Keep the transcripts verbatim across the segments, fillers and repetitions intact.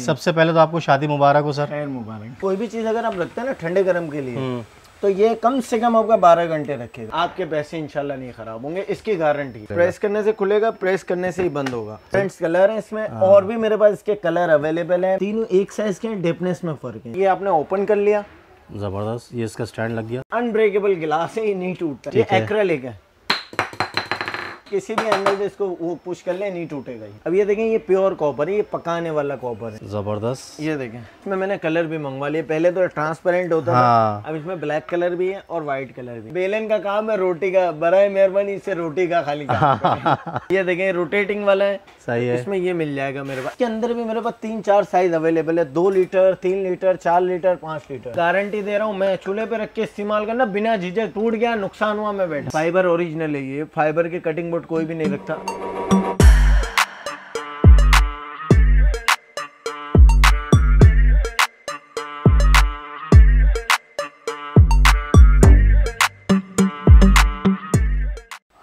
सबसे पहले तो आपको शादी मुबारक हो सर। खैर मुबारक। कोई भी चीज़ अगर आप रखते हैं ना ठंडे गर्म के लिए तो ये कम से कम आपका बारह घंटे रखेगा। आपके पैसे इंशाल्लाह नहीं खराब होंगे, इसकी गारंटी। प्रेस करने से खुलेगा, प्रेस करने से ही बंद होगा। फ्रेंड्स कलर है इसमें और भी मेरे पास इसके कलर अवेलेबल है। तीनों एक साइज के डेपनेस में फर्क है। ये आपने ओपन कर लिया, जबरदस्त। ये इसका स्टैंड लग गया, अनब्रेकेबल गिलास है, ये नहीं टूटता। ये एक्रेलिक है, किसी भी एंगल पे इसको वो पुश कर ले नहीं टूटेगा। अब ये देखें, ये प्योर कॉपर है, ये पकाने वाला कॉपर है, जबरदस्त। ये देखें, इसमें मैंने कलर भी मंगवा लिए। पहले तो ट्रांसपेरेंट होता हाँ। था, अब इसमें ब्लैक कलर भी है और व्हाइट कलर भी। बेलन का काम है, रोटी का। बराए मेहरबानी इससे रोटी का खाली काम। ये देखें, रोटेटिंग वाला है, सही है। इसमें ये मिल जाएगा मेरे पास। इसके अंदर भी मेरे पास तीन चार साइज अवेलेबल है, दो लीटर, तीन लीटर, चार लीटर, पाँच लीटर। गारंटी दे रहा हूँ मैं, चूल्हे पे रख के इस्तेमाल करना बिना झिझक। टूट गया, नुकसान हुआ, मैं बैठा। फाइबर ओरिजिनल है, ये फाइबर के कटिंग बोर्ड कोई भी नहीं रखता।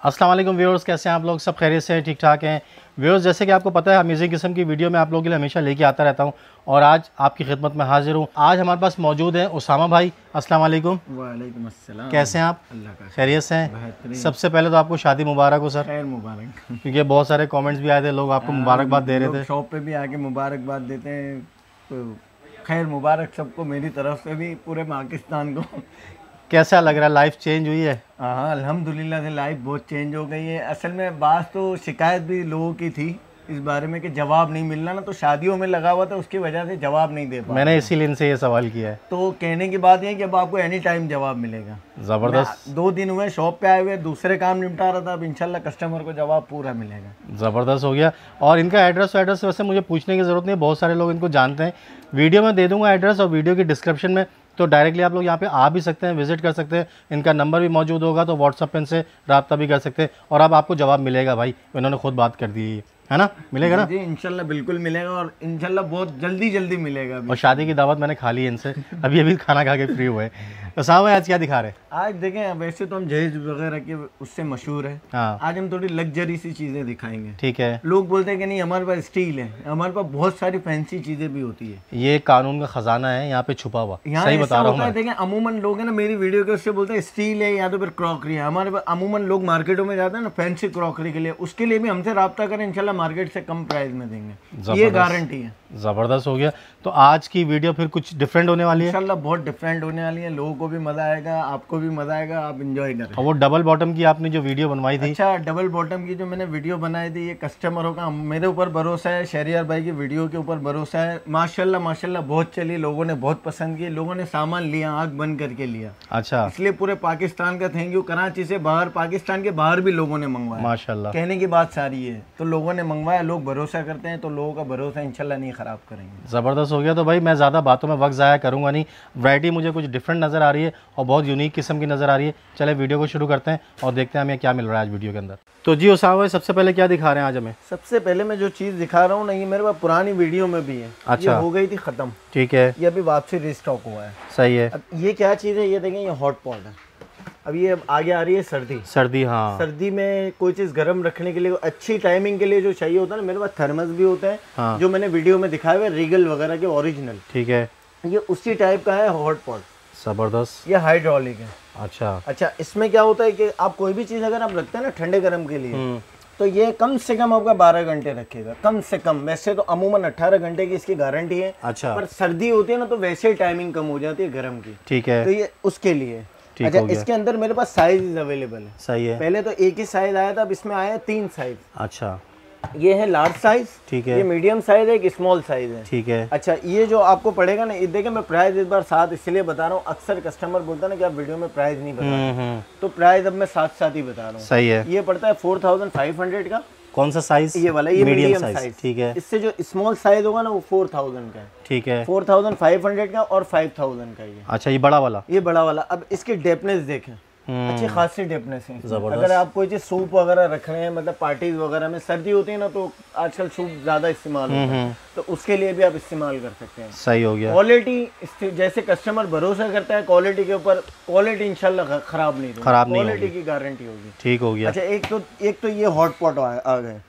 अस्सलाम वालेकुम व्यूअर्स, कैसे हैं आप लोग? सब खैरियत से हैं, ठीक ठाक हैं व्यूअर्स। जैसे कि आपको पता है, अमेजिंग किस्म की वीडियो मैं आप लोगों के लिए हमेशा लेके आता रहता हूं और आज आपकी खिदमत में हाजिर हूं। आज हमारे पास मौजूद हैं उसामा भाई। अस्सलाम वालेकुम। वालेकुम अस्सलाम। कैसे हैं आप? अल्लाह का खैरियत से हैं। सबसे पहले तो आपको शादी मुबारक हो सर। खैर मुबारक। क्योंकि बहुत सारे कॉमेंट्स भी आए थे, लोग आपको मुबारकबाद दे रहे थे, शॉप पर भी आके मुबारकबाद देते हैं। खैर मुबारक सबको, मेरी तरफ से भी पूरे पाकिस्तान को। कैसा लग रहा है, लाइफ चेंज हुई है? हाँ अल्हम्दुलिल्लाह से लाइफ बहुत चेंज हो गई है। असल में बात तो शिकायत भी लोगों की थी इस बारे में कि जवाब नहीं मिलना ना, तो शादियों में लगा हुआ था, उसकी वजह से जवाब नहीं दे पाया। मैंने इसीलिए इनसे ये सवाल किया है। तो कहने की बात यह है कि अब आपको एनी टाइम जवाब मिलेगा, जबरदस्त। दो दिन हुए शॉप पे आए हुए, दूसरे काम निपटा रहा था, अब इंशाल्लाह कस्टमर को जवाब पूरा मिलेगा। जबरदस्त हो गया। और इनका एड्रेस एड्रेस वैसे मुझे पूछने की जरूरत नहीं है, बहुत सारे लोग इनको जानते हैं। वीडियो में दे दूंगा एड्रेस और वीडियो की डिस्क्रिप्शन में, तो डायरेक्टली आप लोग यहाँ पे आ भी सकते हैं, विजिट कर सकते हैं। इनका नंबर भी मौजूद होगा, तो व्हाट्सअप पे इनसे रब्ता भी कर सकते हैं और अब आपको जवाब मिलेगा। भाई इन्होंने खुद बात कर दी है ना, मिलेगा ना? जी इंशाल्लाह बिल्कुल मिलेगा और इंशाल्लाह बहुत जल्दी जल्दी मिलेगा। और शादी की दावत मैंने खा ली इनसे, अभी अभी खाना खा के फ्री हुए। तो साहब आज क्या दिखा रहे हैं? आज देखें, वैसे तो हम जहेज वगैरह के उससे मशहूर है हाँ। आज हम थोड़ी लग्जरी सी चीजें दिखाएंगे, ठीक है। लोग बोलते हैं कि नहीं हमारे पास स्टील है, हमारे पास बहुत सारी फैंसी चीजें भी होती है। ये कानून का खजाना है यहाँ पे छुपा हुआ, सही बता रहा हूँ। देखें अमूमन लोग है ना, मेरी वीडियो के उससे बोलते हैं स्टील है या तो फिर क्रॉकरी है। हमारे पास अमूमन लोग मार्केटों में जाते हैं ना फैंसी क्रॉकरी के लिए, उसके लिए भी हमसे रब्ता करें, इंशाल्लाह मार्केट से कम प्राइस में देंगे, ये गारंटी है। जबरदस्त हो गया। तो आज की वीडियो फिर कुछ डिफरेंट होने वाली है इंशाल्लाह, बहुत डिफरेंट होने वाली है। लोगों को भी मजा आएगा, आपको भी मजा आएगा, आप एंजॉय करें। और वो डबल बॉटम की आपने जो वीडियो बनवाई थी, अच्छा डबल बॉटम की जो मैंने वीडियो बनाई थी, ये कस्टमरों का मेरे ऊपर भरोसा है, शहरियार भाई की वीडियो के ऊपर भरोसा है। माशाल्लाह माशाल्लाह बहुत चली, लोगों ने बहुत पसंद की, लोगों ने सामान लिया, आँख बंद करके लिया। अच्छा, इसलिए पूरे पाकिस्तान का थैंक यू। कराची से बाहर, पाकिस्तान के बाहर भी लोगों ने मंगवाया माशाल्लाह, कहने की बात सारी है। तो लोगों ने मंगवाया, लोग भरोसा करते हैं, तो लोगों का भरोसा इंशाल्लाह नहीं खराब करेंगे। ज़बरदस्त हो गया। तो भाई मैं ज़्यादा बातों में वक्त ज़ाया करूँगा नहीं, वैरायटी मुझे कुछ डिफरेंट नज़र आ रही है और बहुत यूनिक किस्म की नज़र आ रही है। चले वीडियो को शुरू करते हैं और देखते हैं हमें क्या मिल रहा है आज वीडियो के अंदर। तो जी उसामा भाई सबसे पहले क्या दिखा रहे हैं आज हमें? सबसे पहले मैं जो चीज़ दिखा रहा हूँ ना, ये मेरे पास पुरानी वीडियो में भी है, अच्छा हो गई थी ख़त्म, ठीक है। ये अभी वापसी रिस्टॉक हुआ है, सही है। अब ये क्या चीज़ है, ये देखें, ये हॉट पॉट है। अब ये आगे आ रही है सर्दी, सर्दी हाँ। सर्दी में कोई चीज़ गर्म रखने के लिए अच्छी टाइमिंग के लिए जो चाहिए होता है ना, मेरे पास थर्मस भी होते हैं हाँ। जो मैंने वीडियो में दिखाया हुआ है, रीगल वगैरह के ओरिजिनल, ठीक है। ये उसी टाइप का है हॉट पॉट, जबरदस्त। ये हाइड्रोलिक है, अच्छा अच्छा इसमें क्या होता है कि आप कोई भी चीज़ अगर आप रखते हैं ना ठंडे गर्म के लिए, तो ये कम से कम आपका बारह घंटे रखेगा, कम से कम। वैसे तो अमूमन अठारह घंटे की इसकी गारंटी है, अच्छा। पर सर्दी होती है ना, तो वैसे टाइमिंग कम हो जाती है गर्म की, ठीक है। तो ये उसके लिए, अच्छा। इसके अंदर मेरे पास साइज अवेलेबल है, सही है। पहले तो एक ही साइज आया था, अब इसमें आया तीन साइज, अच्छा। ये है लार्ज साइज, ठीक है। ये मीडियम साइज है, एक स्मॉल साइज है, ठीक है। अच्छा ये जो आपको पड़ेगा ना, ये देखें मैं प्राइस इस बार साथ इसलिए बता रहा हूँ, अक्सर कस्टमर बोलता है ना कि आप वीडियो में प्राइस नहीं बता, तो प्राइस अब मैं साथ साथ ही बता रहा हूँ, सही है। ये पड़ता है फोर थाउजेंड फाइव हंड्रेड का। कौन सा साइज? ये वाला, ये मीडियम साइज, ठीक है। इससे जो स्मॉल साइज होगा ना, वो फोर थाउजेंड का है, ठीक है। फोर थाउजेंड फाइव हंड्रेड का और फाइव थाउजेंड का ये, अच्छा। ये बड़ा वाला, ये बड़ा वाला। अब इसकी डेपनेस देखें, अच्छी खासी डेपनेस है। अगर आप कोई चीज सूप वगैरह रख रहे हैं, मतलब पार्टीज वगैरह में, सर्दी होती है ना, तो आजकल सूप ज्यादा इस्तेमाल होता है, तो उसके लिए भी आप इस्तेमाल कर सकते हैं, सही हो गया। क्वालिटी, जैसे कस्टमर भरोसा करता है क्वालिटी के ऊपर, क्वालिटी इंशाल्लाह खराब नहीं, खराब नहीं, क्वालिटी की गारंटी होगी, ठीक हो गया। अच्छा एक तो एक तो ये हॉट पॉट आ गए,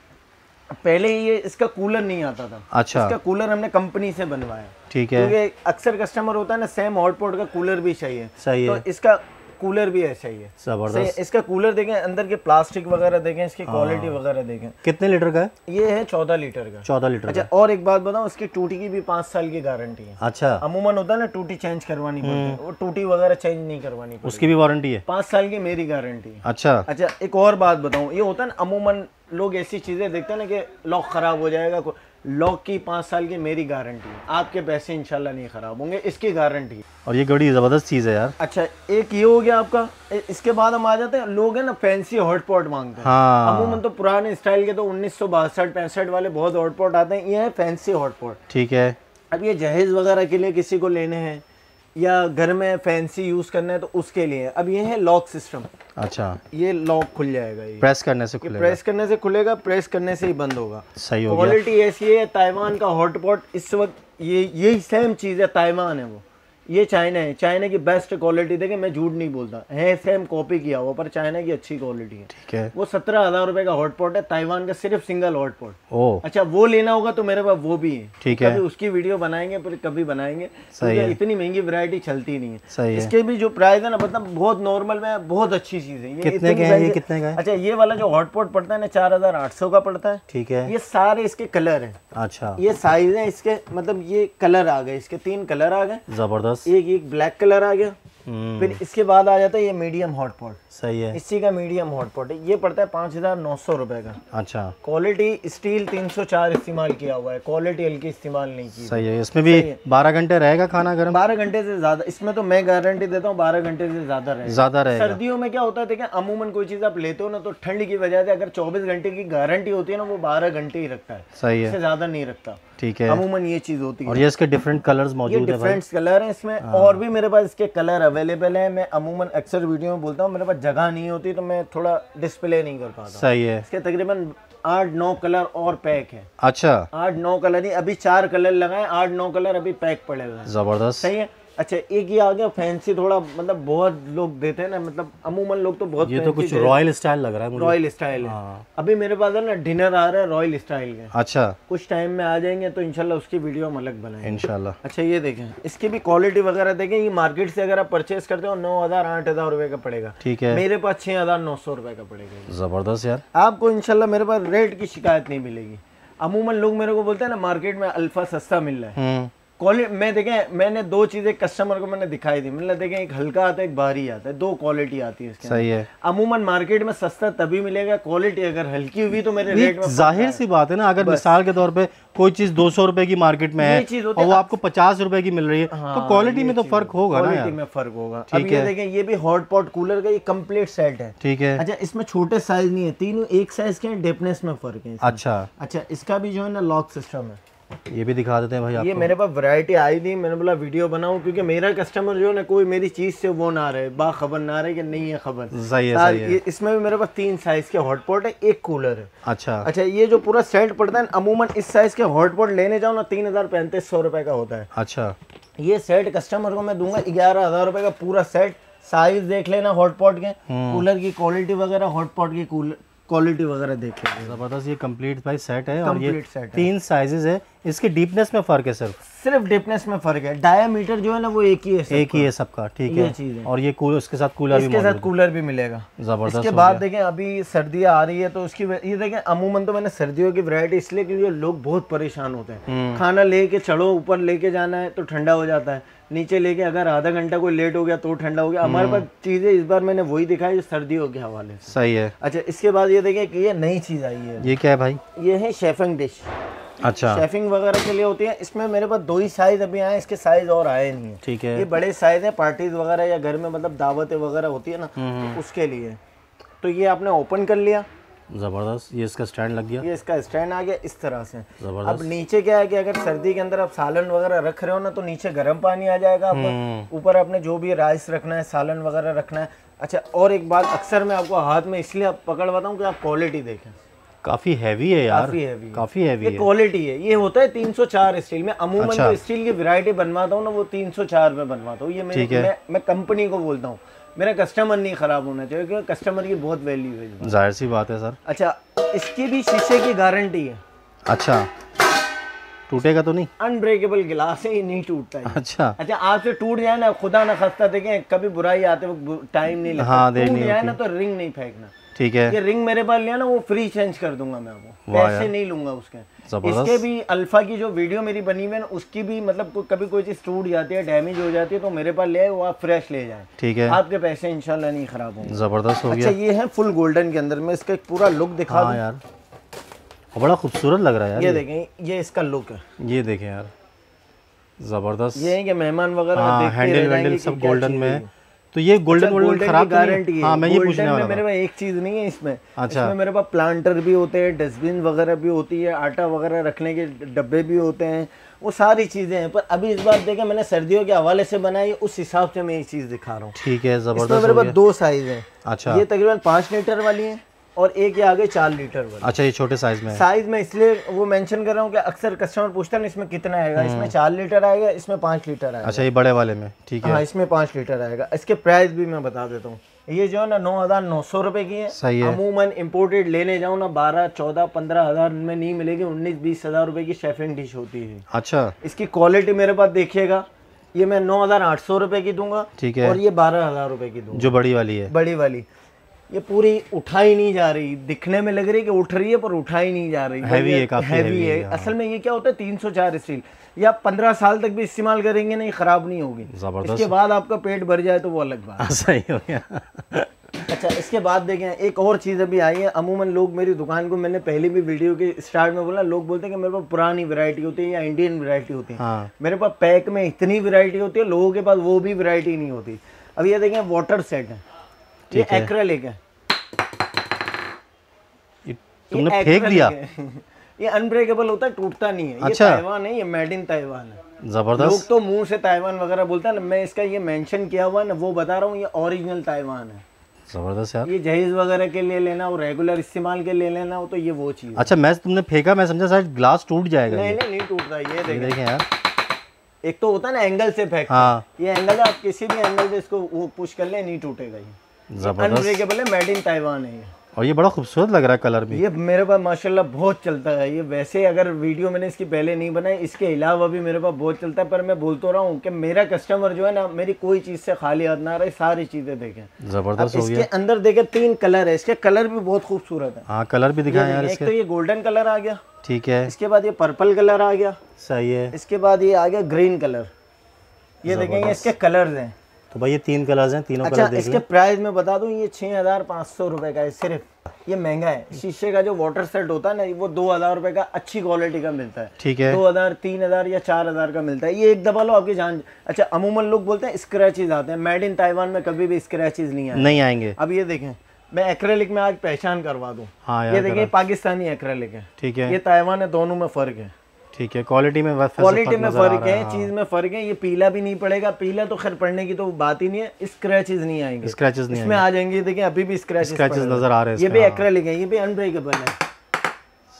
पहले ये इसका कूलर नहीं आता था। अच्छा। इसका कूलर हमने कंपनी से बनवाया। ठीक है। क्योंकि अक्सर कस्टमर होता है ना, सेम हॉटपॉट का कूलर भी चाहिए। सही है। तो इसका कूलर भी ऐसा ही है। जबरदस्त। इसका कूलर देखें, अंदर के प्लास्टिक वगैरह देखें, इसकी क्वालिटी वगैरह देखें। कितने लीटर का है? ये है चौदह लीटर का। चौदह लीटर। अच्छा, और एक बात बताऊं, इसकी टूटी की भी पाँच साल की गारंटी है। अच्छा। अमूमन होता है ना टूटी चेंज करवानी पड़ती है, वो टूटी वगैरह चेंज नहीं करवानी पड़ती, उसकी भी वारंटी है। पाँच साल की मेरी गारंटी है। अच्छा। अच्छा, एक और बात बताऊँ, ये होता है ना अमूमन लोग ऐसी चीजें देखते हैं ना कि लॉक खराब हो जाएगा, लॉक की पाँच साल की मेरी गारंटी है, आपके पैसे इंशाल्लाह नहीं खराब होंगे, इसकी गारंटी। और ये बड़ी ज़बरदस्त चीज़ है यार। अच्छा, एक ये हो गया आपका। इसके बाद हम आ जाते हैं, लोग है ना फैंसी हॉटपॉट मांगते हैं। हाँ। अमूमन तो पुराने स्टाइल के तो उन्नीस सौ बासठ पैंसठ वाले बहुत हॉटपॉट आते हैं, ये है फैंसी हॉटपॉट। ठीक है। अब ये जहेज वगैरह के लिए किसी को लेने हैं या घर में फैंसी यूज़ करना है तो उसके लिए। अब ये है लॉक सिस्टम। अच्छा। ये लॉक खुल जाएगा, ये प्रेस करने से खुलेगा। प्रेस करने से खुलेगा, प्रेस करने से ही बंद होगा। सही हो गया। क्वालिटी ऐसी है। ताइवान का हॉटपॉट इस वक्त ये यही सेम चीज़ है, ताइवान है वो, ये चाइना है। चाइना की बेस्ट क्वालिटी देखें, मैं झूठ नहीं बोलता, है सेम कॉपी किया हुआ, पर चाइना की अच्छी क्वालिटी है। ठीक है। वो सत्रह हज़ार रुपये का हॉटपॉट है, ताइवान का सिर्फ सिंगल हॉटपॉट। ओह। अच्छा, वो लेना होगा तो मेरे पास वो भी है। ठीक है। कभी उसकी वीडियो बनाएंगे, पर कभी बनाएंगे। सही है। इतनी महंगी वैरायटी चलती नहीं है। सही है। इसके भी जो प्राइस है ना, मतलब बहुत नॉर्मल में बहुत अच्छी चीज़ है। कितने का है ये? कितने का? अच्छा, ये वाला जो हॉटपॉट पड़ता है ना चार हज़ार आठ सौ का पड़ता है। ठीक है। ये सारे इसके कलर है। अच्छा। ये साइज है इसके, मतलब ये कलर आ गए, इसके तीन कलर आ गए। जबरदस्त। एक एक ब्लैक कलर आ गया। फिर इसके बाद आ जाता है ये मीडियम हॉटपॉट। सही है। इसी का मीडियम हॉटपॉट है, ये पड़ता है पाँच हज़ार नौ सौ रुपये का। अच्छा। क्वालिटी स्टील तीन सौ चार इस्तेमाल किया हुआ है, क्वालिटी हल्की इस्तेमाल नहीं की। सही है। इसमें भी बारह घंटे रहेगा खाना गर्म, बारह घंटे से ज़्यादा। इसमें तो मैं गारंटी देता हूँ बारह घंटे से ज़्यादा रहेगा, ज़्यादा रहेगा। सर्दियों में क्या होता है, देखिए अमूमन कोई चीज़ आप लेते हो ना तो ठंड की वजह से अगर चौबीस घंटे की गारंटी होती है ना, वो बारह घंटे ही रखता है। सही है। इससे ज़्यादा नहीं रखता। ठीक है। अमूमन ये चीज़ होती है। और ये इसके डिफरेंट कलर्स मौजूद हैं, डिफरेंट कलर हैं इसमें। और भी मेरे पास इसके कलर अवेलेबल है। मैं अमूमन अक्सर वीडियो में बोलता हूँ, मेरे पास जगह नहीं होती तो मैं थोड़ा डिस्प्ले नहीं कर पाता। सही है। इसके तकरीबन आठ नौ कलर और पैक है। अच्छा। आठ नौ कलर ही, अभी चार कलर लगाए, आठ नौ कलर अभी पैक पड़े हुए हैं। जबरदस्त। सही है। अच्छा, एक ये आ गया फैंसी, थोड़ा मतलब बहुत लोग देते हैं ना, मतलब अमूमन लोग तो बहुत। ये तो कुछ रॉयल स्टाइल लग रहा है मुझे। रॉयल स्टाइल है। हाँ। अभी मेरे पास है ना डिनर आ रहा है रॉयल स्टाइल के। अच्छा। कुछ टाइम में आ जाएंगे तो इंशाल्लाह उसकी वीडियो हम अलग बनाएंगे इंशाल्लाह। अच्छा, ये देखें इसकी भी क्वालिटी वगैरह देखें। ये मार्केट से अगर आप परचेज करते हो नौ हज़ार आठ हज़ार रुपये का पड़ेगा। ठीक है। मेरे पास छः हज़ार नौ सौ रुपये का पड़ेगा। ज़बरदस्त यार। आपको इंशाल्लाह मेरे पास रेट की शिकायत नहीं मिलेगी। अमूमन लोग मेरे को बोलते हैं ना मार्केट में अल्फा सस्ता मिल रहा है। क्वालिटी मैं देखें, मैंने दो चीज़ें कस्टमर को मैंने दिखाई दी, मतलब देखें एक हल्का आता है एक भारी आता है, दो क्वालिटी आती है इसके। सही है। अमूमन मार्केट में सस्ता तभी मिलेगा, क्वालिटी अगर हल्की हुई तो मेरे रेट में। जाहिर सी बात है ना, अगर मिसाल के तौर पे कोई चीज़ दो सौ रुपए की मार्केट में है और वो आपको पचास रुपए की मिल रही है, तो क्वालिटी में तो फर्क होगा, क्वालिटी में फर्क होगा। ठीक है। देखें ये भी हॉटपॉट कूलर का, ये कम्प्लीट सेट है। ठीक है। अच्छा, इसमें छोटे साइज नहीं है, तीनों एक साइज के हैं, डेपनेस में फर्क है। अच्छा। अच्छा, इसका भी जो है ना लॉक सिस्टम है, ये भी दिखा देते हैं भाई आपको। ये मेरे पास वैरायटी आई थी, मैंने बोला वीडियो बनाऊं, क्योंकि मेरा कस्टमर जो है ना कोई मेरी चीज़ से वो ना रहे, बाखबर ना रहे कि नहीं है खबर। सही है, सही है। इसमें भी मेरे पास तीन साइज के हॉटपॉट है, एक कूलर है। अच्छा। अच्छा, ये जो पूरा सेट पड़ता है अमूमन इस साइज के हॉटपॉट लेने जाओ ना तीन हज़ार पैंतीस सौ रुपये का होता है। अच्छा। ये सेट कस्टमर को मैं दूंगा ग्यारह हज़ार रुपये का पूरा सेट। साइज देख लेना हॉटपॉट के, कूलर की क्वालिटी वगैरह, हॉटपॉट की कूलर क्वालिटी वगैरह देख लेंगे। जबरदस्त। ये कंप्लीट भाई सेट है और ये तीन साइजेस है। इसके डीपनेस में फर्क है, सिर्फ सिर्फ डीपनेस में फर्क है। डायामीटर जो है ना वो एक ही है, एक ही है सबका। ठीक है, है। और ये कूलर, इसके साथ कूलर, इसके साथ कूलर भी मिलेगा। जबरदस्त। इसके बाद देखें अभी सर्दियाँ आ रही है तो उसकी ये देखें अमूमन तो मैंने सर्दियों की वैरायटी इसलिए क्योंकि लोग बहुत परेशान होते हैं, खाना लेके चढ़ो ऊपर लेके जाना है तो ठंडा हो जाता है, नीचे लेके अगर आधा घंटा कोई लेट हो गया तो ठंडा हो गया। हमारे पास चीज़ें इस बार मैंने वही दिखाई जो सर्दियों के हवाले से। सही है। अच्छा, इसके बाद ये देखें कि ये नई चीज़ आई है। ये क्या है भाई? ये है शेफिंग डिश। अच्छा। शेफिंग वगैरह के लिए होती है। इसमें मेरे पास दो ही साइज अभी आए, इसके साइज और आए नहीं है। ठीक है। ये बड़े साइज है, पार्टीज वगैरह या घर में मतलब दावतें वगैरह होती है ना तो उसके लिए। तो ये आपने ओपन कर लिया। जबरदस्त। ये इसका स्टैंड लग गया, ये इसका स्टैंड आ गया इस तरह से। अब नीचे क्या है कि अगर सर्दी के अंदर आप सालन वगैरह रख रहे हो ना तो नीचे गर्म पानी आ जाएगा आपका, ऊपर आपने जो भी राइस रखना है, सालन वगैरह रखना है। अच्छा, और एक बात अक्सर मैं आपको हाथ में इसलिए आप पकड़वाता हूँ कि आप क्वालिटी देखें। काफी हैवी है यार, काफी हैवी, काफी हैवी है। क्वालिटी है, ये होता है तीन सौ चार स्टील में। अमूमन जो स्टील की वैरायटी बनवाता हूँ ना वो तीन सौ चार में बनवाता हूँ। ये मैं मैं कंपनी को बोलता हूँ, मेरा कस्टमर नहीं ख़राब होना चाहिए क्योंकि कस्टमर की बहुत वैल्यू है। जाहिर सी बात है सर। अच्छा, इसकी भी शीशे की गारंटी है। अच्छा, टूटेगा तो नहीं? अनब्रेकेबल गिलास है, ये नहीं टूटता है। अच्छा अच्छा आपसे टूट जाए ना, खुदा ना खास्ता देखें कभी बुराई आते वक्त टाइम नहीं लगता। हाँ, टूट जाए ना तो रिंग नहीं फेंकना, ठीक है? ये रिंग मेरे पास लिया ना, वो फ्री चेंज कर दूंगा मैं आपको, पैसे नहीं लूंगा उसके। इसके भी अल्फा की जो वीडियो मेरी बनी हुई है ना, उसकी भी मतलब कभी कोई चीज टूट जाती है, डैमेज हो जाती है, तो मेरे पास ले वो आप फ्रेश ले जाएं, ठीक है? आपके पैसे इंशाल्लाह नहीं खराब होंगे। जबरदस्त हो गया। अच्छा, ये है फुल गोल्डन के अंदर, मैं इसका एक पूरा लुक दिखा दूं यार। बड़ा खूबसूरत लग रहा है यार। ये देखें, ये इसका लुक है, ये देखें यार, जबरदस्त। ये है कि मेहमान वगैरह हैंडल वैंडल सब गोल्डन में है, तो ये गोल्डन गोल्डन खराब गारंटी है। हाँ, मैं ये पूछने वाला था। मेरे पास एक चीज नहीं है इसमें। अच्छा, इसमें मेरे पास प्लांटर भी होते हैं, डस्टबिन वगैरह भी होती है, आटा वगैरह रखने के डब्बे भी होते हैं, वो सारी चीजें हैं। पर अभी इस बार देखें, मैंने सर्दियों के हवाले से बनाई, उस हिसाब से मैं ये चीज दिखा रहा हूँ, ठीक है? जबरदस्त। मेरे पास दो साइज है। अच्छा, ये तकरीबन पाँच लीटर वाली है और एक ये आगे चार लीटर वाली। अच्छा, ये छोटे साइज में। साइज में इसलिए वो मेंशन कर रहा हूँ कि अक्सर कस्टमर पूछता है ना इसमें कितना आएगा, इसमें चार लीटर आएगा, इसमें पाँच लीटर आएगा। अच्छा, ये बड़े वाले में, ठीक है? हाँ, इसमें पाँच लीटर आएगा। इसके प्राइस भी मैं बता देता हूँ, ये जो है ना नौ हज़ार नौ सौ रुपये की है। सही है। अमूमन इम्पोर्टेड लेने जाओ ना, बारह चौदह पंद्रह हज़ार में नहीं मिलेगी, उन्नीस बीस हज़ार रुपये की शेफिंग डिश होती है। अच्छा, इसकी क्वालिटी मेरे पास देखिएगा, ये मैं नौ हज़ार आठ सौ रुपये की दूंगा, ठीक है? और ये बारह हज़ार रुपये की दूंगा, जो बड़ी वाली है। बड़ी वाली ये पूरी उठाई नहीं जा रही, दिखने में लग रही है कि उठ रही है पर उठाई नहीं जा रही, हैवी है, काफी हैवी है। असल में ये क्या होता है, तीन सौ चार स्टील, ये आप पंद्रह साल तक भी इस्तेमाल करेंगे नहीं, खराब नहीं होगी। इसके बाद आपका पेट भर जाए तो वो अलग बात। सही हो गया। अच्छा, इसके बाद देखें एक और चीज़ अभी आई है। अमूमन लोग मेरी दुकान को, मैंने पहले भी वीडियो के स्टार्ट में बोला, लोग बोलते हैं कि मेरे पास पुरानी वैरायटी होती है या इंडियन वैरायटी होती है। हाँ। मेरे पास पैक में इतनी वैरायटी होती है, लोगों के पास वो भी वैरायटी नहीं होती। अब ये देखें वाटर सेट है, ये एक्रेलिक है, ये तुमने फेंक दिया। ये अनब्रेकेबल होता है, टूटता नहीं है। अच्छा, ये ताइवान है, ये मेड इन ताइवान है। जबरदस्त। लोग तो मुंह से ताइवान वगैरह बोलता है ना, मैं इसका ये मेंशन किया हुआ ना, वो बता रहा हूँ, ये ओरिजिनल ताइवान है। जबरदस्त यार। ये जहेज वगैरह के ले लेना, वो रेगुलर इस्तेमाल के ले लेना, वो तो ये वो चीज। अच्छा, मैं तुमने फेंका, मैं समझा शायद ग्लास टूट जाएगा। नहीं नहीं नहीं टूटता। ये देखें यार, एक तो होता है ना एंगल से फेंक, ये एंगल आप किसी भी एंगल से इसको वो पुश कर ले, नहीं टूटेगा। अनब्रेकेबल है, मेड इन ताइवान है। और ये बड़ा खूबसूरत लग रहा है कलर भी। ये मेरे पास माशाल्लाह बहुत चलता है। ये वैसे अगर वीडियो मैंने इसकी पहले नहीं बनाई, इसके अलावा भी मेरे पास बहुत चलता है। पर मैं बोलता रहा हूँ कि मेरा कस्टमर जो है ना, मेरी कोई चीज़ से खाली हाथ ना रहे, सारी चीज़ें देखें। जबरदस्त। इसके अंदर देखें तीन कलर है, इसके कलर भी बहुत खूबसूरत है। हाँ, कलर भी दिखाएं यार। एक तो ये गोल्डन कलर आ गया, ठीक है? इसके बाद ये पर्पल कलर आ गया, सही है। इसके बाद ये आ गया ग्रीन कलर, ये देखेंगे। इसके कलर्स हैं, तो भाई ये तीन कलर्स हैं, तीनों कलर देख लें। इसके प्राइस में बता दूं, ये छः हज़ार पाँच सौ रुपये का है सिर्फ। ये महंगा है। शीशे का जो वाटर सेट होता है ना, वो दो हज़ार रुपये का अच्छी क्वालिटी का मिलता है, ठीक है? दो हज़ार तीन हज़ार या चार हज़ार का मिलता है। ये एक दबा लो, आपकी जान। अच्छा, अमूमन लोग बोलते हैं स्क्रैचेज आते हैं, मेड इन ताइवान में कभी भी स्क्रैचेज नहीं आए, नहीं आएंगे। अब ये देखें, मैं एक्रेलिक में आज पहचान करवा दूँ। हाँ, ये देखिए पाकिस्तानी एक्रेलिक है, ठीक है? ये ताइवान है, दोनों में फ़र्क है, ठीक है? क्वालिटी में क्वालिटी में फर्क है, चीज में फर्क है। ये पीला भी नहीं पड़ेगा, पीला तो खैर पड़ने की तो बात ही नहीं है। स्क्रैचेस नहीं आएंगे, स्क्रैचेस नहीं इसमें आ जाएंगे। देखिए अभी भी स्क्रैचेस नजर आ रहे हैं। ये भी एक्रेलिक है, ये भी अनब्रेकेबल है,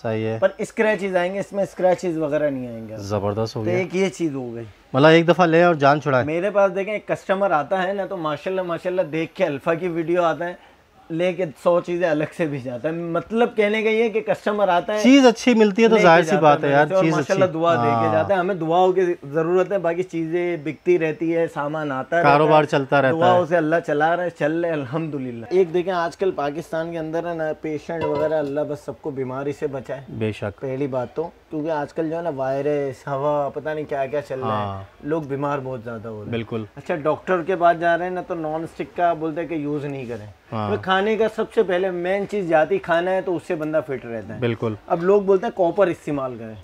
सही है, पर स्क्रैचेस आएंगे, इसमें स्क्रैचेस वगैरह नहीं आएंगे। जबरदस्त हो गया। एक ये चीज हो गई, मतलब एक दफा ले और जान छुड़ाए। मेरे पास देखें एक कस्टमर आता है ना, तो माशाल्लाह माशाल्लाह देख के अल्फा की वीडियो आता है, लेके सौ चीजें अलग से भी जाता है। मतलब कहने का ये कि कस्टमर आता है, चीज अच्छी मिलती है तो जाहिर सी बात है यार, चीज माशाल्लाह दुआ देके जाता है। हमें दुआओं की जरूरत है, बाकी चीजें बिकती रहती है, सामान आता है, कारोबार चलता रहता है, दुआओं से अल्लाह चला रहा है, चल रहे अल्हम्दुलिल्लाह। एक देखें आजकल पाकिस्तान के अंदर है ना, पेशेंट वगैरह, अल्लाह बस सबको बीमारी से बचाए। बेशक, पहली बात तो क्योंकि आजकल जो है ना वायरस, हवा, पता नहीं क्या क्या चल रहा है, लोग बीमार बहुत ज्यादा हो रहे हैं। बिल्कुल। अच्छा, डॉक्टर के पास जा रहे हैं ना, तो नॉन स्टिक का बोलते हैं कि यूज नहीं करें। हाँ। तो खाने का सबसे पहले मेन चीज जाती, खाना है तो उससे बंदा फिट रहता है। बिल्कुल। अब लोग बोलते हैं कॉपर इस्तेमाल करें।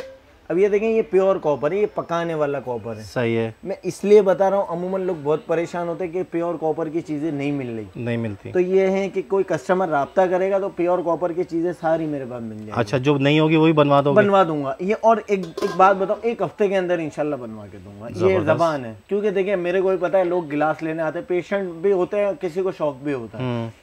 अब ये देखें, ये प्योर कॉपर है, ये पकाने वाला कॉपर है, सही है। मैं इसलिए बता रहा हूँ, अमूमन लोग बहुत परेशान होते हैं कि प्योर कॉपर की चीज़ें नहीं मिल रही, नहीं मिलती। तो ये है कि कोई कस्टमर राब्ता करेगा तो प्योर कॉपर की चीज़ें सारी मेरे पास मिल जाएगी। अच्छा, जो नहीं होगी वही बनवा दो? बनवा दूंगा ये। और एक एक बात बताओ, एक हफ्ते के अंदर इंशाल्लाह बनवा के दूंगा। ये जबान है, क्योंकि देखिए मेरे को भी पता है, लोग गिलास लेने आते हैं, पेशेंट भी होते हैं, किसी को शौक भी होता है।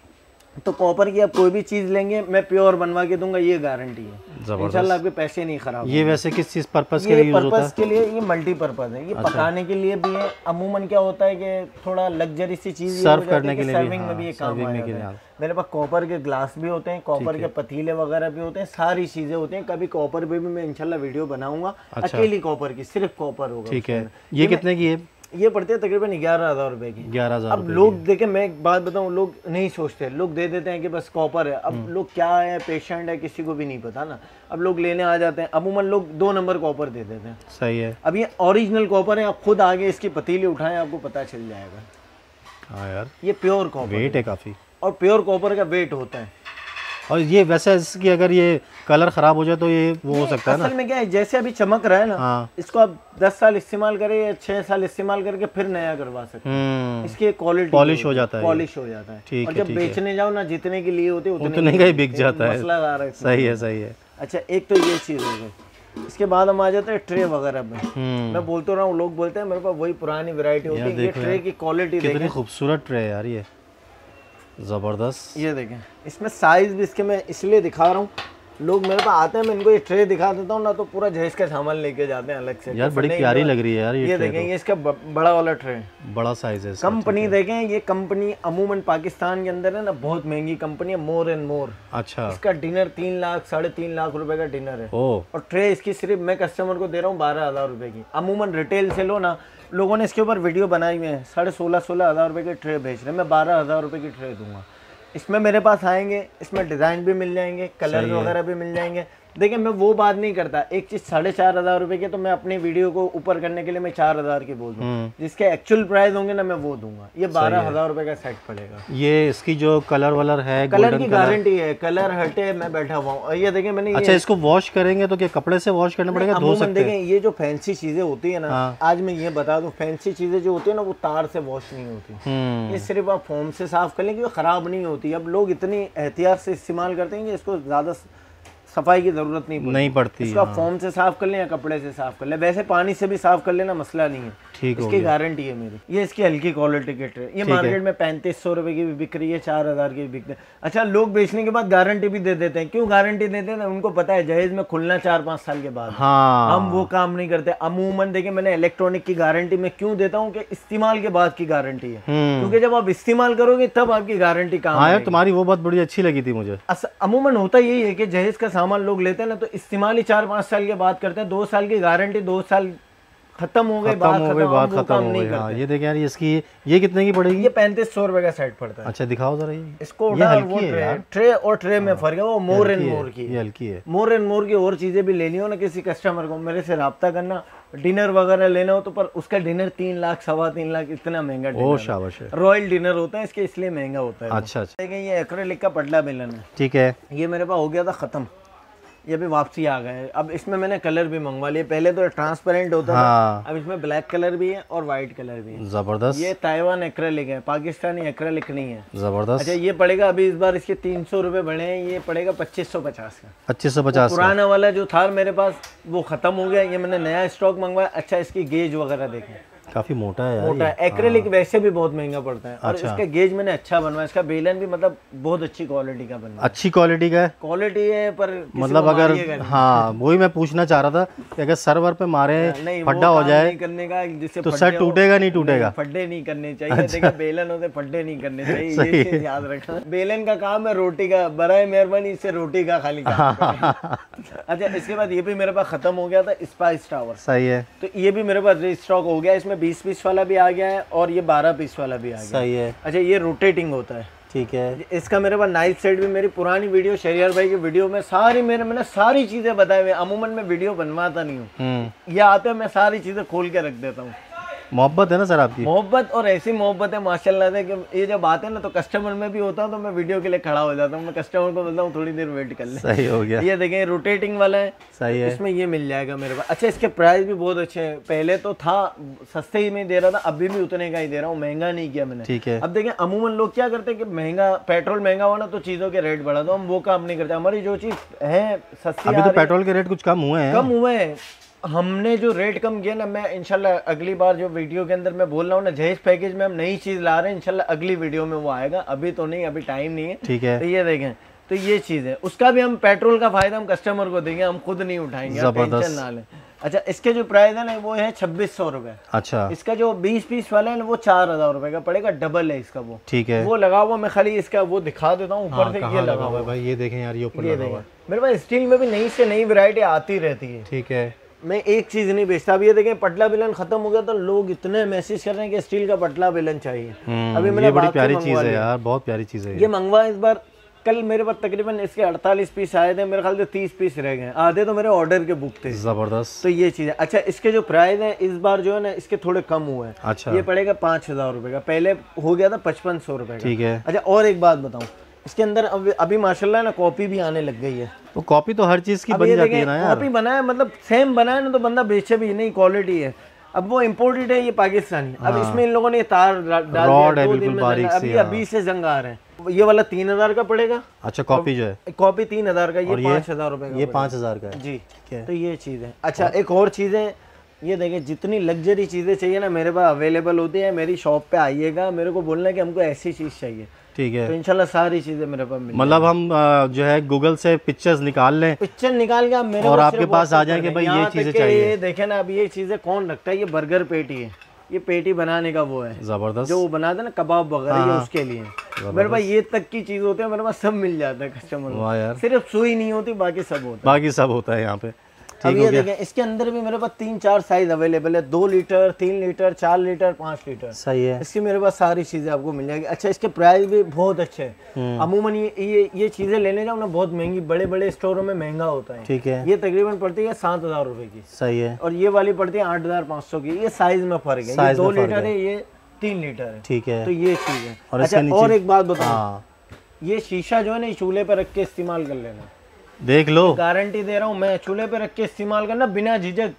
तो कॉपर की आप कोई भी चीज़ लेंगे मैं प्योर बनवा के दूंगा, ये गारंटी है। इंशाल्लाह आपके पैसे नहीं खराब। ये वैसे किस चीज़ पर्पस के लिए यूज़ होता है? पर्पस के लिए, ये मल्टीपर्पस है, ये अच्छा। पकाने के लिए भी है। अमूमन क्या होता है कि थोड़ा लग्जरी सी चीज़ सर्व करने के लिए, सर्विंग में भी ये काम आता है। मेरे पास कॉपर के ग्लास भी होते हैं, कॉपर के पतीले वगैरह भी होते हैं, सारी चीज़ें होती हैं। कभी कॉपर पे भी मैं इंशाल्लाह वीडियो बनाऊंगा, अकेली कॉपर की, सिर्फ कॉपर होगा। ठीक है, ये कितने की है? ये पड़ते हैं तकरीबन ग्यारह हज़ार रुपये की। ग्यारह हज़ार अब लोग देखें, मैं एक बात बताऊँ, लोग नहीं सोचते, लोग दे देते हैं कि बस कॉपर है। अब लोग क्या है, पेशेंट है, किसी को भी नहीं पता ना। अब लोग लेने आ जाते हैं, अमूमन लोग दो नंबर कॉपर दे देते हैं। सही है। अब ये ओरिजिनल कॉपर है, आप खुद आगे इसकी पतीली उठाएं, आपको पता चल जाएगा। हाँ यार, ये प्योर कॉपर वेट है काफ़ी, और प्योर कॉपर का वेट होता है। और ये वैसे इसकी अगर ये कलर खराब हो जाए तो ये वो हो सकता है ना। असल में क्या है, जैसे अभी चमक रहा है ना, हाँ। इसको आप दस साल इस्तेमाल करें या छह साल इस्तेमाल करके फिर नया करवा सकते हैं। इसकी क्वालिटी पॉलिश हो जाता है, पॉलिश हो जाता है। ठीक है। और जब बेचने जाओ ना, जितने के लिए होते उतने का ही बिक जाता है। सही है, सही है। अच्छा, एक तो ये चीज़ हो गई। इसके बाद हम आ जाते हैं ट्रे वगैरह में। मैं बोलता रहा हूँ, लोग बोलते हैं मेरे पास वही पुरानी वैरायटी होती है। ये ट्रे की क्वालिटी कितनी खूबसूरत ट्रे है यार, ये ज़बरदस्त। ये देखें, इसमें साइज़ भी इसके मैं इसलिए दिखा रहा हूँ, लोग मेरे पास आते हैं, मैं इनको ये ट्रे दिखा देता हूँ ना, तो पूरा जहेज का सामान लेके जाते हैं अलग से। यार बड़ी प्यारी लग रही है यार ये, ये देखें, ये इसका बड़ा वाला ट्रे, बड़ा साइज़ है। कंपनी देखें, ये कंपनी अमूमन पाकिस्तान के अंदर है ना, बहुत महंगी कंपनी है, मोर एंड मोर। अच्छा। इसका डिनर तीन लाख साढ़े तीन लाख रुपए का डिनर है। और ट्रे इसकी सिर्फ मैं कस्टमर को दे रहा हूँ बारह हज़ार रुपये की। अमूमन रिटेल से लो ना, लोगों ने इसके ऊपर वीडियो बनाई हुई है, साढ़े सोलह सोलह हज़ार रुपये की ट्रे बेच रहे हैं। मैं बारह हज़ार रुपये की ट्रे दूंगा। इसमें मेरे पास आएंगे, इसमें डिज़ाइन भी मिल जाएंगे, कलर वगैरह भी मिल जाएंगे। देखिए, मैं वो बात नहीं करता, एक चीज़ साढ़े चार हज़ार रुपये की तो मैं अपनी वीडियो को ऊपर करने के लिए मैं चार हज़ार की बोल दूँ, जिसके एक्चुअल प्राइस होंगे ना मैं वो दूंगा। ये बारह हज़ार रुपये का सेट पड़ेगा। ये इसकी जो कलर वलर है, कलर की गारंटी है, कलर हटे मैं बैठा हुआ हूँ। ये देखिए मैंने, अच्छा इसको वॉश करेंगे तो क्या कपड़े से वॉश करना पड़ेगा? देखिए, ये जो फैंसी चीज़ें होती है ना, आज मैं ये बता दूँ, फैंसी चीज़ें जो होती है ना वो तार से वॉश नहीं होती। ये सिर्फ आप फोम से साफ़ कर लें, क्योंकि ख़राब नहीं होती। अब लोग इतनी एहतियात से इस्तेमाल करते हैं कि इसको ज़्यादा सफाई की जरूरत नहीं नहीं पड़ती। इसका हाँ। फोम से साफ कर लें या कपड़े से साफ कर लें, वैसे पानी से भी साफ कर लेना, मसला नहीं है। ठीक है, इसकी गारंटी है मेरी। ये इसकी हल्की क्वालिटी की ट्रे, ये मार्केट में पैंतीस सौ रुपए की भी बिक रही है, चार हजार की भी बिक रही है। अच्छा, लोग बेचने के बाद गारंटी भी दे देते हैं। क्यों गारंटी देते हैं? उनको पता है जहेज में खुलना चार पाँच साल के बाद, हम वो काम नहीं करते। अमूमन देखिए, मैंने इलेक्ट्रॉनिक की गारंटी में क्यों देता हूँ कि इस्तेमाल के बाद की गारंटी है, क्योंकि जब आप इस्तेमाल करोगे तब आपकी गारंटी काम। तुम्हारी वो बात बड़ी अच्छी लगी थी मुझे। अमूमन होता यही है कि जहेज का सामान लोग लेते हैं ना, तो इस्तेमाल ही चार पाँच साल के बाद करते हैं। दो साल की गारंटी, दो साल खत्म हो गए, बात खत्म, बात खत्म हो गई। हाँ, ये देखिए यार, ये इसकी ये कितने की पड़ेगी? ये पैंतीस सौ रुपए का सेट पड़ता है। अच्छा दिखाओ जरा, ये इसको उठा, वो ट्रे, ट्रे और ट्रे में फर्क है, वो मोर एंड मोर की हल्की है। मोर एंड मोर की और चीजें भी लेनी हो ना, किसी कस्टमर को मेरे से रब्ता करना, डिनर वगैरह लेना हो तो, पर उसका डिनर तीन लाख सवा तीन लाख इतना महंगा डिनर, रॉयल डिनर होता है इसके, इसलिए महंगा होता है। अच्छा अच्छा, ये एक्रेलिक का पटला बेलन है। ठीक है, ये मेरे पास हो गया था खत्म, ये भी वापसी आ गए। अब इसमें मैंने कलर भी मंगवा लिए, पहले तो ट्रांसपेरेंट होता हाँ। था, अब इसमें ब्लैक कलर भी है और वाइट कलर भी है। जबरदस्त। ये ताइवान एक्रेलिक है, पाकिस्तानी एक्रेलिक नहीं है। जबरदस्त। अच्छा, ये पड़ेगा अभी इस बार इसके तीन सौ रुपए बढ़े हैं, ये पड़ेगा पच्चीस सौ पचास का। पच्चीस सौ पचास पुराना वाला जो था मेरे पास वो खत्म हो गया, ये मैंने नया स्टॉक मंगवाया। अच्छा, इसकी गेज वगैरह देखें, काफी मोटा है यार, मोटा है। एक्रेलिक वैसे भी बहुत महंगा पड़ता है। अच्छा। और इसका गेज मैंने अच्छा बनवाया, इसका बेलन भी मतलब बहुत अच्छी क्वालिटी का बनवाया। अच्छी क्वालिटी का है, क्वालिटी है, पर मतलब अगर हाँ वही मैं पूछना चाह रहा था कि अगर सर्वर पे मारे फड्डा हो जाए करने का, जिससे तो सर टूटेगा नहीं? टूटेगा, फड्डे नहीं करने चाहिए, बेलन होते फड्डे नहीं करने चाहिए, याद रखना। बेलन का काम है रोटी का, बराए मेहरबानी इससे रोटी का खाली। अच्छा, इसके बाद ये भी मेरे पास खत्म हो गया था, स्पाइस टावर। सही है, तो ये भी मेरे पास रीस्टॉक हो गया। इसमें बीस पीस वाला भी आ गया है और ये बारह पीस वाला भी आ गया। सही है। अच्छा, ये रोटेटिंग होता है। ठीक है, इसका मेरे पास नाइफ सेट भी, मेरी पुरानी वीडियो शहरियार भाई की वीडियो में सारी मेरे मैंने सारी चीजें बताई हुई। अमूमन मैं वीडियो बनवाता नहीं हूँ, यह आते मैं सारी चीजें खोल के रख देता हूँ। मोहब्बत है ना सर आपकी, मोहब्बत, और ऐसी मोहब्बत है माशाल्लाह से कि ये जब आते हैं ना तो कस्टमर में भी होता हूँ, तो मैं वीडियो के लिए खड़ा हो जाता हूँ, मैं कस्टमर को बोलता हूँ थोड़ी देर वेट कर ले। सही हो गया। ये देखें, रोटेटिंग वाला है। सही है, इसमें ये मिल जाएगा मेरे पास। अच्छा, इसके प्राइस भी बहुत अच्छे हैं, पहले तो था सस्ते ही में दे रहा था, अभी भी उतने का ही दे रहा हूँ, महंगा नहीं किया मैंने। ठीक है। अब देखें, अमूमन लोग क्या करते हैं कि महंगा पेट्रोल महंगा हुआ ना तो चीज़ों के रेट बढ़ा दो, हम वो काम नहीं करते। हमारी जो चीज़ है सस्ती, पेट्रोल के रेट कुछ कम हुए हैं, कम हुए हैं हमने जो रेट कम किया ना, मैं इंशाल्लाह अगली बार जो वीडियो के अंदर मैं बोल रहा हूँ ना, जहेज पैकेज में हम नई चीज़ ला रहे हैं, इंशाल्लाह अगली वीडियो में वो आएगा, अभी तो नहीं, अभी टाइम नहीं है। ठीक है, तो ये देखें, तो ये चीज़ है, उसका भी हम पेट्रोल का फायदा हम कस्टमर को देंगे, हम खुद नहीं उठाएंगे, टेंशन ना लें। अच्छा, इसके जो प्राइस है ना वो है छब्बीस सौ रुपए। अच्छा, इसका जो बीस पीस वाला है ना वो चार हजार रुपए का पड़ेगा, डबल है इसका वो। ठीक है, वो लगा हुआ, मैं खाली इसका वो दिखा देता हूँ, ऊपर से ये लगा हुआ है भाई, ये देखें यार, ये ऊपर लगा हुआ है। मेरे पास स्टील में भी नई से नई वैरायटी आती रहती है। ठीक है, मैं एक चीज नहीं बेचता। अब ये देखें, पटला बेलन खत्म हो गया तो लोग इतने मैसेज कर रहे हैं कि स्टील का पटला बेलन चाहिए। अभी मैंने बड़ी प्यारी चीज है यार, बहुत प्यारी चीज है, ये मंगवा इस बार। कल मेरे पास तकरीबन इसके अड़तालीस पीस आए थे, मेरे ख्याल से तीस पीस रह गए, आधे तो मेरे ऑर्डर के बुक थे। जबरदस्त, तो ये चीज़ है। अच्छा, इसके जो प्राइस है इस बार जो है ना, इसके थोड़े कम हुए हैं। अच्छा, ये पड़ेगा पाँच हज़ार रुपये का, पहले हो गया था पचपन सौ रुपये का। ठीक है। अच्छा, और एक बात बताऊँ, इसके अंदर अभी, अभी माशाल्लाह ना कॉपी भी आने लग गई है। तो कॉपी तो हर चीज़ की बन जाती है ना यार, कॉपी बनाए मतलब सेम बनाए ना तो बंदा बेचे भी नहीं, क्वालिटी है। अब वो इम्पोर्टेड है, ये पाकिस्तानी। अब इसमें इन लोगों ने तार डाल दिया, अभी अभी से जंग आ रहे हैं। ये वाला तीन हजार का पड़ेगा। अच्छा, कॉपी जो है, कॉपी तीन हजार का, ये पाँच हजार रुपए का, ये पाँच हजार का है। जी, तो ये चीज़ है। अच्छा, एक और चीज़ है, ये देखें, जितनी लग्जरी चीज़ें चाहिए ना मेरे पास अवेलेबल होती है। मेरी शॉप पे आइएगा, मेरे को बोलना है कि हमको ऐसी चीज़ चाहिए। ठीक है, तो इंशाल्लाह सारी चीज़ें मेरे पास, मतलब हम जो है गूगल से पिक्चर्स निकाल लें, पिक्चर निकाल के आप मेरे और आपके पास आ जाएंगे भाई, ये चीज़ें चाहिए। ये देखें ना, अब ये चीज़ें कौन रखता है, ये बर्गर पेटी है, ये पेटी बनाने का वो है जबरदस्त, जो वो बनाते हैं ना कबाब वगैरह, ये उसके लिए मेरे पास ये तक की चीज होती है, मेरे पास सब मिल जाता है कस्टमर, सिर्फ सुई नहीं होती, बाकी सब होता है, बाकी सब होता है यहाँ पे। अब ये देखें, इसके अंदर भी मेरे पास तीन चार साइज अवेलेबल है, दो लीटर, तीन लीटर, चार लीटर, पाँच लीटर। सही है, इसकी मेरे पास सारी चीजें आपको मिल जाएगी। अच्छा, इसके प्राइस भी बहुत अच्छे हैं। अमूमन ये ये ये चीजें लेने जाओ ना बहुत महंगी, बड़े बड़े स्टोरों में महंगा होता है। ठीक है, ये तकरीबन पड़ती है सात हजार रुपए की। सही है, और ये वाली पड़ती है आठ हजार पाँच सौ की, ये साइज में फर्क है, दो लीटर है, ये तीन लीटर है। ठीक है, तो ये चीज है। अच्छा, और एक बात बताओ, ये शीशा जो है ना चूल्हे पर रख के इस्तेमाल कर लेना, देख लो, गारंटी दे रहा हूँ मैं, चूल्हे पे रख के इस्तेमाल करना, बिना झिझक,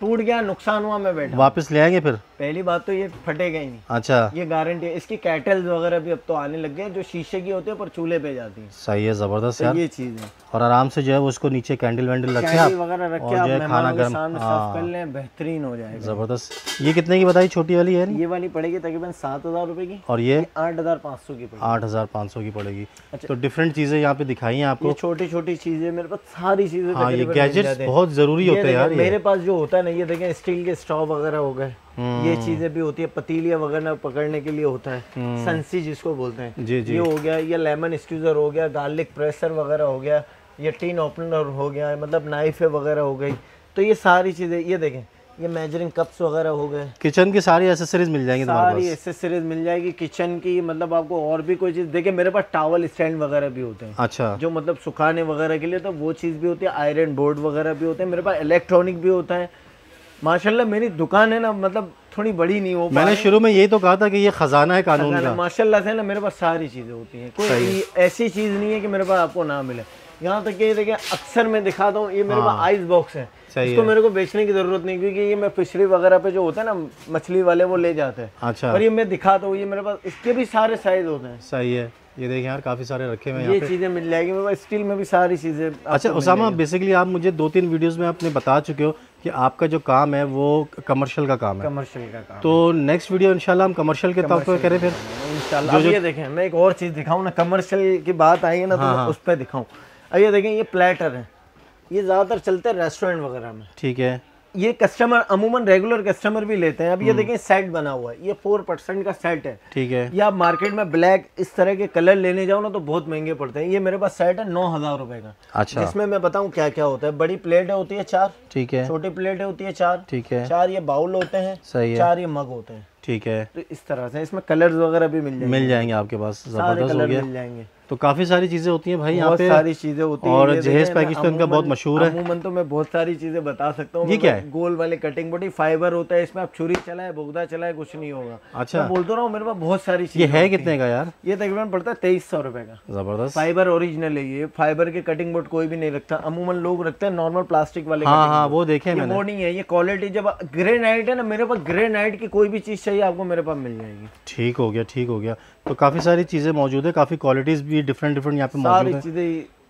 टूट गया नुकसान हुआ मैं बैठा, वापस ले आएंगे फिर। पहली बात तो ये फटेगा ही नहीं। अच्छा, ये गारंटी है। इसकी कैटल्स वगैरह भी अब तो आने लग गए, जो शीशे की होती है पर चूल्हे पे जाती है। सही है, जबरदस्त यार, ये चीज है। और आराम से जो है उसको नीचे कैंडल वैंडल रखे आप, वगैरह रखे आप, मेहमानों के सामने सर्व कर लें, बेहतरीन हो जाएगा। जबरदस्त। ये कितने की बताई छोटी वाली है? ये वाली पड़ेगी तकरीबन सात हजार रुपए की, और ये आठ हजार पाँच सौ की, आठ हजार पाँच सौ की पड़ेगी। तो डिफरेंट चीजें यहाँ पे दिखाई है आपको, छोटी छोटी चीजें मेरे पास सारी चीजें। गैजेट्स बहुत जरूरी होते हैं यार, मेरे पास जो होता है ना, ये देखें स्टील के स्टोव वगैरह हो गए, ये चीजें भी होती है, पतीलियां वगैरह पकड़ने के लिए होता है, संसी जिसको बोलते हैं, जी जी, ये हो गया, ये लेमन स्क्यूजर हो गया, गार्लिक प्रेसर वगैरह हो गया, ये टीन ओपनर हो गया, मतलब नाइफे वगैरह हो गई, तो ये सारी चीजें। ये देखें, ये मेजरिंग कप्स वगैरह हो गए, किचन की सारी एसेसरीज मिल जाएंगी, सारी एसेसरीज मिल जाएगी किचन की, मतलब आपको और भी कोई चीज। देखिए, मेरे पास टॉवल स्टैंड वगैरह भी होते हैं। अच्छा, जो मतलब सुखाने वगैरह के लिए, तो वो चीज़ भी होती है, आयरन बोर्ड वगैरह भी होते हैं मेरे पास, इलेक्ट्रॉनिक भी होता है। माशाल्लाह मेरी दुकान है ना, मतलब थोड़ी बड़ी नहीं हो, मैंने शुरू में यही तो कहा था कि ये खजाना है कानून का। माशाल्लाह से ना मेरे पास सारी चीज़ें होती हैं, कोई ऐसी चीज़ नहीं है कि मेरे पास आपको ना मिले। यहाँ तक ये देखिए, अक्सर मैं दिखाता हूँ, ये मेरे पास आइस बॉक्स है, इसको मेरे को बेचने की जरूरत नहीं, क्योंकि ये मैं फिशरी वगैरह पे जो होता है ना मछली वाले, वो ले जाते हैं। अच्छा, और ये मैं दिखाता हूँ, ये मेरे पास इसके भी सारे साइज होते हैं। सही है, ये देखिए यार, काफी सारे रखे हुए हैं, ये चीजें मिल जाएगी मेरे पास, स्टील में भी सारी चीजें। अच्छा उसामा, बेसिकली आप मुझे दो तीन वीडियोस में आपने बता चुके हो कि आपका जो काम है वो कमर्शियल का काम है, कमर्शियल का काम। तो नेक्स्ट वीडियो इंशाल्लाह हम कमर्शियल के तौर पर करें फिर इंशाल्लाह। ये देखें, मैं एक और चीज दिखाऊँ ना, कमर्शियल की बात आई है ना तो उस पर दिखाऊँ। अब ये देखें, ये प्लेटर है, ये ज्यादातर चलते हैं रेस्टोरेंट वगैरह में। ठीक है, ये कस्टमर अमूमन रेगुलर कस्टमर भी लेते हैं। अब ये देखें, सेट बना हुआ है, ये फोर परसेंट का सेट है। ठीक है, ये आप मार्केट में ब्लैक इस तरह के कलर लेने जाओ ना तो बहुत महंगे पड़ते हैं। ये मेरे पास सेट है नौ हजार रुपए का। अच्छा, इसमें मैं बताऊं क्या क्या होता है। बड़ी प्लेटें होती है चार। ठीक है, छोटी प्लेटें होती है चार। ठीक है, चार ये बाउल होते हैं। सही है, चार ये मग होते हैं। ठीक है, तो इस तरह से इसमें कलर्स वगैरह भी मिल जाएंगे, मिल जाएंगे आपके पास, सारे कलर मिल जाएंगे। तो काफी सारी चीजें होती हैं भाई यहाँ पे, सारी चीजें होती हैं। और जहेज पैकेज तो इनका बहुत मशहूर है। अमूमन तो मैं बहुत सारी चीजें बता सकता हूँ। ये क्या है? गोल वाले कटिंग बोर्ड, फाइबर होता है, इसमें आप छुरी चलाए, भुगदा चलाए, कुछ नहीं होगा। अच्छा, बोल तो रहा हूँ मेरे पास बहुत सारी चीजें। ये है कितने का यार? ये तकरीबन पड़ता है तेईस सौ रुपए का। जबरदस्त, फाइबर ओरिजिनल है ये, फाइबर के कटिंग बोर्ड कोई भी नहीं रखता, अमूमन लोग रखते हैं नॉर्मल प्लास्टिक वाले। हाँ, वो देखे वो नहीं है, ये क्वालिटी। जब ग्रेनाइट है ना मेरे पास, ग्रेनाइट की कोई भी चीज चाहिए आपको मेरे पास मिल जाएगी। ठीक हो गया, ठीक हो गया। तो काफी सारी चीजें मौजूद है, काफी क्वालिटीज भी डिफरेंट डिफरेंट यहाँ पे मौजूद है।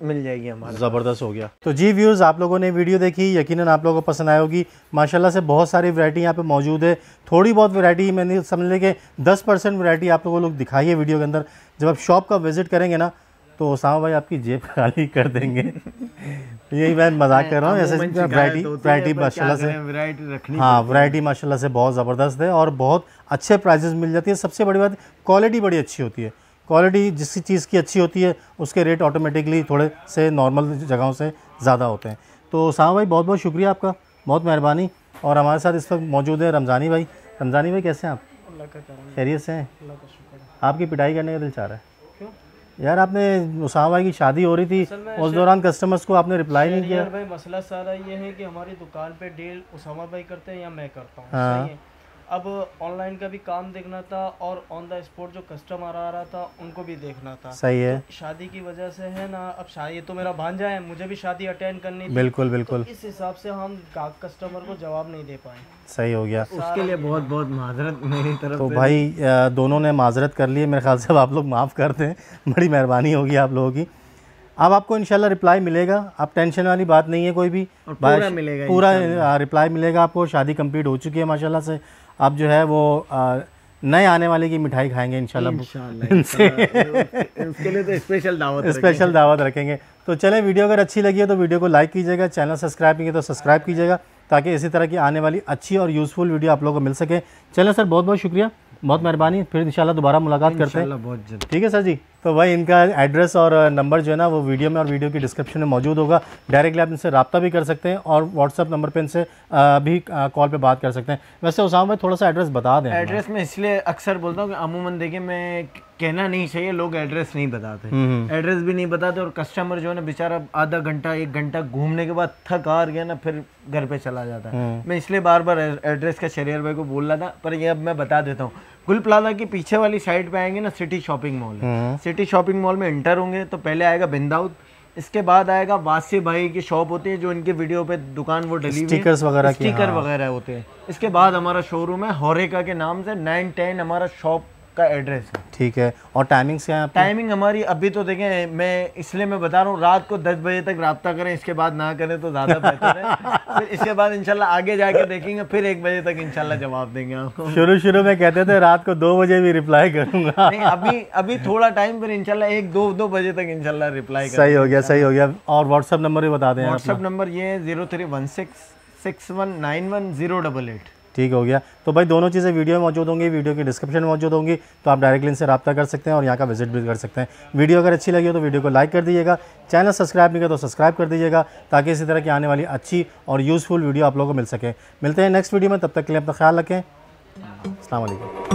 मिल जाएगी हमारे। ज़बरदस्त हो गया। तो जी व्यूज़, आप लोगों ने वीडियो देखी, यकीनन आप लोगों को पसंद आई होगी। माशाल्लाह से बहुत सारी वैरायटी यहाँ पे मौजूद है। थोड़ी बहुत वैरायटी, मैंने समझ लें कि दस परसेंट वैरायटी आप लोगों को लोग दिखाई है वीडियो के अंदर। जब आप शॉप का विज़िट करेंगे ना तो उसामा भाई आपकी जेब खाली कर देंगे। यही मैं मजाक कर रहा हूँ। ऐसे वैरायटी वैरायटी माशाल्लाह से, हाँ वैरायटी माशाल्लाह से बहुत ज़बरदस्त है और बहुत अच्छे प्राइजेस मिल जाती है। सबसे बड़ी बात क्वालिटी बड़ी अच्छी होती है। क्वालिटी जिस चीज़ की अच्छी होती है उसके रेट ऑटोमेटिकली थोड़े से नॉर्मल जगहों से ज़्यादा होते हैं। तो उसामा भाई बहुत बहुत शुक्रिया आपका, बहुत मेहरबानी। और हमारे साथ इस वक्त मौजूद है रमज़ानी भाई। रमज़ानी भाई कैसे हैं आप? खैरियत से हैं? आपकी पिटाई करने का दिल चाह रहा है यार। आपने उसामा भाई की शादी हो रही थी, उस दौरान कस्टमर्स को आपने रिप्लाई नहीं किया। भाई मसला सारा ये है कि हमारी दुकान पे डील उसामा भाई करते हैं या मैं करता हूँ। हाँ। अब ऑनलाइन का भी काम देखना था और ऑन द स्पॉट जो कस्टमर आ रहा था उनको भी देखना था। सही है। तो शादी की वजह से है ना, अब शादी तो मेरा भांजा है, मुझे भी शादी अटेंड करनी थी। बिल्कुल बिल्कुल। तो इस हिसाब से हम कस्टमर को जवाब नहीं दे पाए। सही हो गया। उसके लिए बहुत बहुत माजरत मेरी तरफ। तो भाई दोनों ने माजरत कर ली है, मेरे ख्याल से आप लोग माफ़ कर दें, बड़ी मेहरबानी होगी आप लोगों की। अब आपको इंशाल्लाह रिप्लाई मिलेगा, आप टेंशन वाली बात नहीं है कोई भी। पूरा मिलेगा, पूरा रिप्लाई मिलेगा आपको। शादी कंप्लीट हो चुकी है माशाल्लाह से। आप जो है वो नए आने वाले की मिठाई खाएंगे इंशाल्लाह। इनसे उसके लिए तो स्पेशल दावत स्पेशल दावत रखेंगे। तो चलें, वीडियो अगर अच्छी लगी है तो वीडियो को लाइक कीजिएगा, चैनल सब्सक्राइब कीजिए तो सब्सक्राइब कीजिएगा, ताकि इसी तरह की आने वाली अच्छी और यूज़फुल वीडियो आप लोगों को मिल सके। चलें सर, बहुत बहुत शुक्रिया, बहुत मेहरबानी। फिर इंशाल्लाह दोबारा मुलाकात करते हैं, बहुत जल्द। ठीक है सर जी। तो भाई इनका एड्रेस और नंबर जो है ना वो वीडियो में और वीडियो की डिस्क्रिप्शन में मौजूद होगा। डायरेक्टली आप इनसे रब्ता भी कर सकते हैं और व्हाट्सअप नंबर पे इनसे भी कॉल पे बात कर सकते हैं। वैसे उसामा भाई थोड़ा सा एड्रेस बता दें। एड्रेस मैं इसलिए अक्सर बोलता हूँ कि अमूमन देखिए, मैं कहना नहीं चाहिए, लोग एड्रेस नहीं बताते, एड्रेस भी नहीं बताते और कस्टमर जो है ना बेचारा आधा घंटा एक घंटा घूमने के बाद थक हार गया ना, फिर घर पे चला जाता है। मैं इसलिए बार बार एड्रेस का शहरियार भाई को बोल रहा था, पर ये अब मैं बता देता हूँ। गुल प्लाजा के पीछे वाली साइड पे आएंगे ना, सिटी शॉपिंग मॉल है। सिटी शॉपिंग मॉल में एंटर होंगे तो पहले आएगा बिंदाउद, इसके बाद आएगा वासी भाई की शॉप होती है, जो इनके वीडियो पे दुकान वो डली स्टिकर्स वगैरह स्टिकर वगैरह होते हैं। इसके बाद हमारा शोरूम है होरेका के नाम से, नाइन टेन हमारा शॉप का एड्रेस है। ठीक है। और टाइमिंग्स क्या है? टाइमिंग हमारी अभी तो देखें, मैं इसलिए मैं बता रहा हूँ, रात को दस बजे तक रब्ता करें, इसके बाद ना करें तो ज़्यादा बेहतर है। फिर इसके बाद इंशाल्लाह आगे जाके देखेंगे, फिर एक बजे तक इंशाल्लाह जवाब देंगे आपको। शुरू शुरू में कहते थे रात को दो बजे भी रिप्लाई करूँगा, अभी अभी थोड़ा टाइम, फिर इंशाल्लाह एक दो दो बजे तक इंशाल्लाह रिप्लाई। सही हो गया, सही हो गया। और व्हाट्सअप नंबर भी बता दें। व्हाट्सअप नंबर ये है zero three one six six one nine one zero double eight. ठीक हो गया। तो भाई दोनों चीज़ें वीडियो में मौजूद होंगी, वीडियो की डिस्क्रिप्शन में मौजूद होंगी, तो आप डायरेक्टली इनसे रब्ता कर सकते हैं और यहाँ का विजिट भी कर सकते हैं। वीडियो अगर अच्छी लगी हो तो वीडियो को लाइक कर दीजिएगा, चैनल सब्सक्राइब नहीं किया तो सब्सक्राइब कर दीजिएगा, ताकि इसी तरह की आने वाली अच्छी और यूज़फुल वीडियो आप लोगों को मिल सके। मिलते हैं नेक्स्ट वीडियो में, तब तक के लिए अपना ख्याल रखें। अस्सलाम वालेकुम।